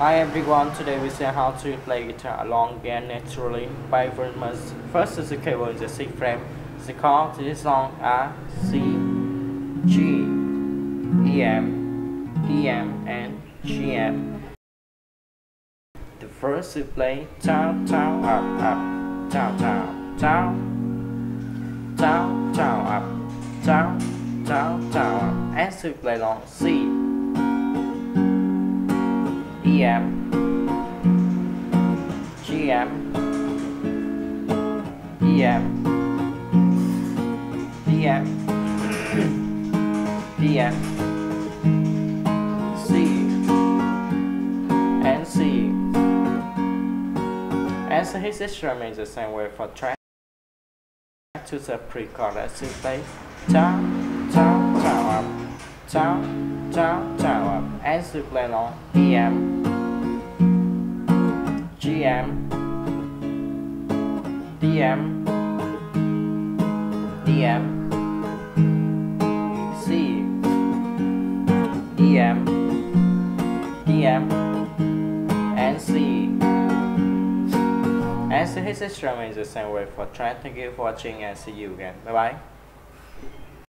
Hi everyone, today we see how to play guitar along and naturally by Vulfmon. First is the cable in the C frame. The chords to this song are C, G, EM, DM, and GM. The first we play down, down, up, up, down, down, down, down, down, up, down, down, down, up. As we play along C, EM, GM, EM, DM, DM, C, and C. And so his instrument is the same way for track to the pre-chord as you play down, down, down, up, down, down, down, up, as you play along EM, GM, DM, DM, C, EM, DM, and C. And so his instrument is the same way for trying. Thank you for watching and see you again. Bye bye.